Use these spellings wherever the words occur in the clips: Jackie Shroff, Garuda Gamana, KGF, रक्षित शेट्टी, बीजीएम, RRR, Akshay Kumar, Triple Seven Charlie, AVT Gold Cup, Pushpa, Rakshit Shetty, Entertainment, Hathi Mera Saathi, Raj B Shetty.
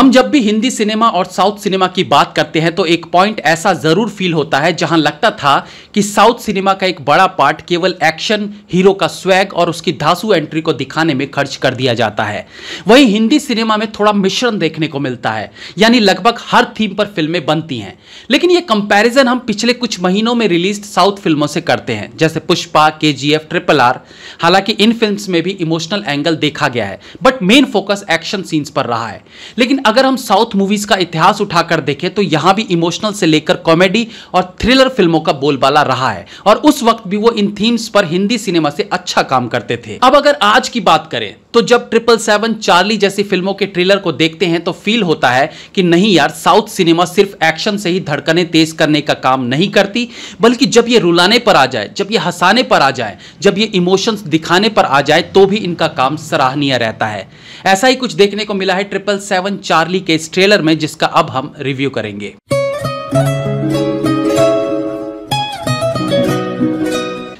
हम जब भी हिंदी सिनेमा और साउथ सिनेमा की बात करते हैं तो एक पॉइंट ऐसा ज़रूर फील होता है जहां लगता था कि साउथ सिनेमा का एक बड़ा पार्ट केवल एक्शन, हीरो का स्वैग और उसकी धांसू एंट्री को दिखाने में खर्च कर दिया जाता है। वहीं हिंदी सिनेमा में थोड़ा मिश्रण देखने को मिलता है, यानी लगभग हर थीम पर फिल्में बनती हैं। लेकिन ये कंपैरिजन हम पिछले कुछ महीनों में रिलीज साउथ फिल्मों से करते हैं, जैसे पुष्पा, KGF, RRR। हालांकि इन फिल्म्स में भी इमोशनल एंगल देखा गया है, but main focus action scenes पर रहा है। लेकिन अगर हम साउथ मूवीज का इतिहास उठाकर देखें तो यहां भी इमोशनल से लेकर कॉमेडी और थ्रिलर फिल्मों का बोलबाला रहा है, और उस वक्त भी वो इन थीम्स पर हिंदी सिनेमा से अच्छा काम करते थे। अब अगर आज की बात करें तो जब 777 चार्ली जैसी फिल्मों के ट्रेलर को देखते हैं तो फील होता है कि नहीं यार, साउथ सिनेमा सिर्फ एक्शन से ही धड़कने तेज करने का काम नहीं करती, बल्कि जब ये रुलाने पर आ जाए, जब ये हंसाने पर आ जाए, जब ये इमोशंस दिखाने पर आ जाए तो भी इनका काम सराहनीय रहता है। ऐसा ही कुछ देखने को मिला है 777 चार्ली के इस ट्रेलर में, जिसका अब हम रिव्यू करेंगे।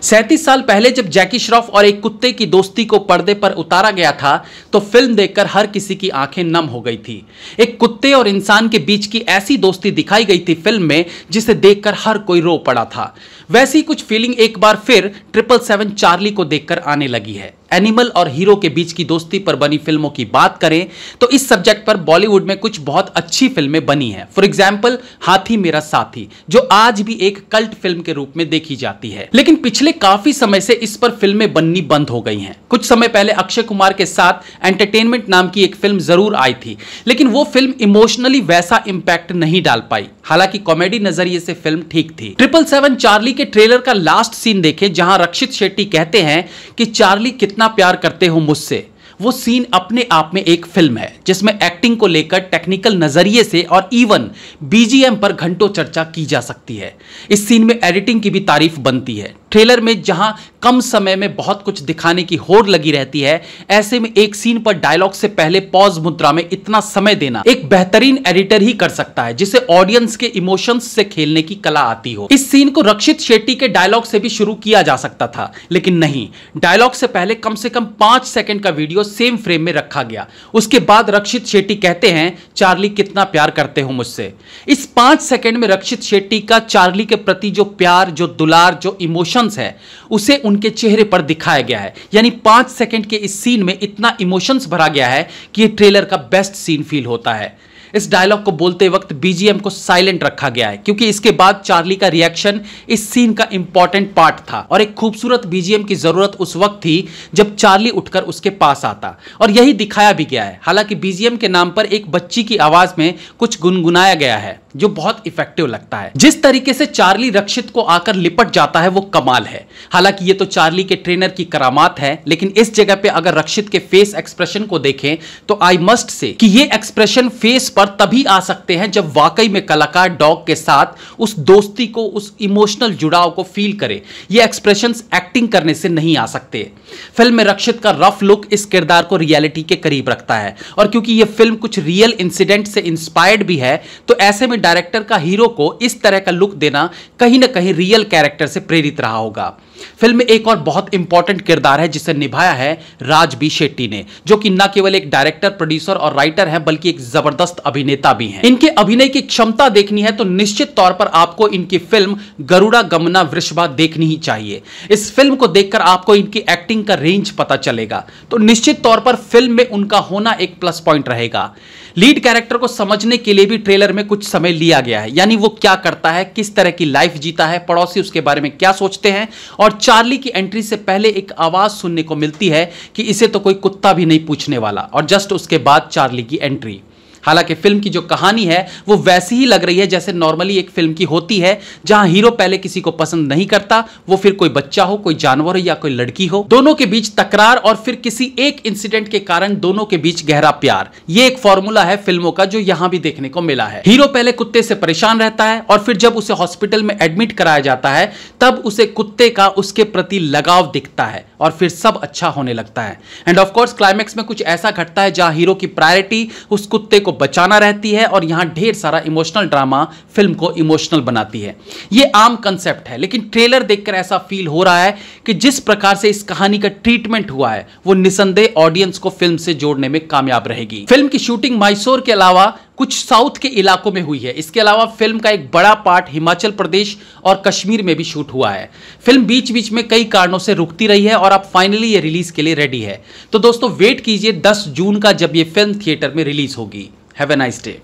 सैंतीस साल पहले जब जैकी श्रॉफ और एक कुत्ते की दोस्ती को पर्दे पर उतारा गया था तो फिल्म देखकर हर किसी की आंखें नम हो गई थी। एक कुत्ते और इंसान के बीच की ऐसी दोस्ती दिखाई गई थी फिल्म में, जिसे देखकर हर कोई रो पड़ा था। वैसी कुछ फीलिंग एक बार फिर 777 चार्ली को देखकर आने लगी है। एनिमल और हीरो के बीच की दोस्ती पर बनी फिल्मों की बात करें तो इस सब्जेक्ट पर बॉलीवुड में कुछ बहुत अच्छी फिल्में बनी हैं। फॉर एग्जाम्पल हाथी मेरा साथी, जो आज भी एक कल्ट फिल्म के रूप में देखी जाती है, लेकिन पिछले काफी समय से इस पर फिल्में बननी बंद हो गई हैं। कुछ समय पहले अक्षय कुमार के साथ एंटरटेनमेंट नाम की एक फिल्म जरूर आई थी, लेकिन वो फिल्म इमोशनली वैसा इम्पैक्ट नहीं डाल पाई। हालांकि कॉमेडी नजरिए से फिल्म ठीक थी। 777 चार्ली के ट्रेलर का लास्ट सीन देखें, जहां रक्षित शेट्टी कहते हैं कि चार्ली कितना प्यार करते हो मुझसे। वो सीन अपने आप में एक फिल्म है, जिसमें एक्टिंग को लेकर टेक्निकल नजरिए से और इवन बीजीएम पर घंटों चर्चा की जा सकती है। इस सीन में एडिटिंग की भी तारीफ बनती है। ट्रेलर में जहां कम समय में बहुत कुछ दिखाने की होड़ लगी रहती है, ऐसे में एक सीन पर डायलॉग से पहले पॉज मुद्रा में इतना समय देना एक बेहतरीन एडिटर ही कर सकता है, जिसे ऑडियंस के इमोशंस से खेलने की कला आती हो। इस सीन को रक्षित शेट्टी के डायलॉग से भी शुरू किया जा सकता था, लेकिन नहीं, डायलॉग से कम 5 सेकंड का वीडियो सेम फ्रेम में रखा गया। उसके बाद रक्षित शेट्टी कहते हैं, चार्ली कितना प्यार करते हो मुझसे। इस 5 सेकंड में रक्षित शेट्टी का चार्ली के प्रति जो प्यार, जो दुलार, जो इमोशन है, उसे उनके चेहरे पर दिखाया गया है। यानी 5 सेकंड के इस सीन में इतना इमोशंस भरा गया है कि ये ट्रेलर का बेस्ट सीन फील होता है। इस डायलॉग को बोलते वक्त बीजीएम को साइलेंट रखा गया है, क्योंकि इसके बाद चार्ली का रिएक्शन इस सीन का इंपॉर्टेंट पार्ट था, और एक खूबसूरत बीजीएम की जरूरत उस वक्त थी जब चार्ली उठकर उसके पास आता, और यही दिखाया भी गया है। हालांकि बीजीएम के नाम पर एक बच्ची की आवाज में कुछ गुनगुनाया गया है, जो बहुत इफेक्टिव लगता है। जिस तरीके से चार्ली रक्षित को आकर लिपट जाता है वो कमाल है। हालांकि ये तो चार्ली के ट्रेनर की करामात है, लेकिन इस जगह पे अगर रक्षित के फेस एक्सप्रेशन को देखें तो आई मस्ट से कि ये एक्सप्रेशन फेस पर तभी आ सकते हैं जब वाकई में कलाकार डॉग के साथ उस दोस्ती को, उस इमोशनल जुड़ाव को फील करे। ये एक्सप्रेशंस एक्टिंग करने से नहीं आ सकते। फिल्म में रक्षित का रफ लुक इस किरदार को रियलिटी के करीब रखता है, और क्योंकि ये फिल्म कुछ रियल इंसिडेंट से इंस्पायर्ड भी है तो ऐसे में डायरेक्टर का हीरो को इस तरह का लुक देना कहीं ना कहीं रियल कैरेक्टर से प्रेरित रहा होगा। फिल्म में एक और बहुत इंपॉर्टेंट किरदार है जिसे निभाया है राज बी शेट्टी ने, जो कि न केवल एक डायरेक्टर, प्रोड्यूसर और राइटर हैं, बल्कि एक जबरदस्त अभिनेता भी हैं। इनके अभिनय की क्षमता देखनी है तो निश्चित तौर पर आपको इनकी फिल्म गरुड़ा गमना वृषभा देखनी ही चाहिए। इस फिल्म को देखकर आपको इनकी एक्टिंग का रेंज पता चलेगा, तो निश्चित तौर पर फिल्म में उनका होना एक प्लस पॉइंट रहेगा। लीड कैरेक्टर को समझने के लिए भी ट्रेलर में कुछ समय लिया गया है, यानी वो क्या करता है, किस तरह की लाइफ जीता है, पड़ोसी उसके बारे में क्या सोचते हैं, और चार्ली की एंट्री से पहले एक आवाज सुनने को मिलती है कि इसे तो कोई कुत्ता भी नहीं पूछने वाला, और जस्ट उसके बाद चार्ली की एंट्री। हालांकि फिल्म की जो कहानी है वो वैसी ही लग रही है जैसे नॉर्मली एक फिल्म की होती है, जहां हीरो पहले किसी को पसंद नहीं करता, वो फिर कोई बच्चा हो, कोई जानवर हो या कोई लड़की हो, दोनों के बीच तकरार और फिर किसी एक इंसिडेंट के कारण दोनों के बीच गहरा प्यार। ये एक फॉर्मूला है फिल्मों का जो यहां भी देखने को मिला है। हीरो पहले कुत्ते से परेशान रहता है और फिर जब उसे हॉस्पिटल में एडमिट कराया जाता है तब उसे कुत्ते का उसके प्रति लगाव दिखता है और फिर सब अच्छा होने लगता है। एंड ऑफकोर्स क्लाइमेक्स में कुछ ऐसा घटता है जहां हीरो की प्रायोरिटी उस कुत्ते को को बचाना रहती है और यहाँ ढेर सारा इमोशनल ड्रामा फिल्म को इमोशनल बनाती है। ये आम कंसेप्ट है, लेकिन ट्रेलर देखकर ऐसा फील हो रहा है कि जिस प्रकार से इस कहानी का ट्रीटमेंट हुआ है वो निसंदेह ऑडियंस को फिल्म से जोड़ने में कामयाब रहेगी। फिल्म की शूटिंग मैसूर के अलावा कुछ साउथ के इलाकों में हुई है। इसके अलावा फिल्म का एक बड़ा पार्ट हिमाचल प्रदेश और कश्मीर में भी शूट हुआ है। फिल्म बीच बीच में कई कारणों से रुकती रही है और अब फाइनली ये रिलीज के लिए रेडी है। तो दोस्तों वेट कीजिए 10 जून का, जब ये फिल्म थिएटर में रिलीज होगी। Have a nice day.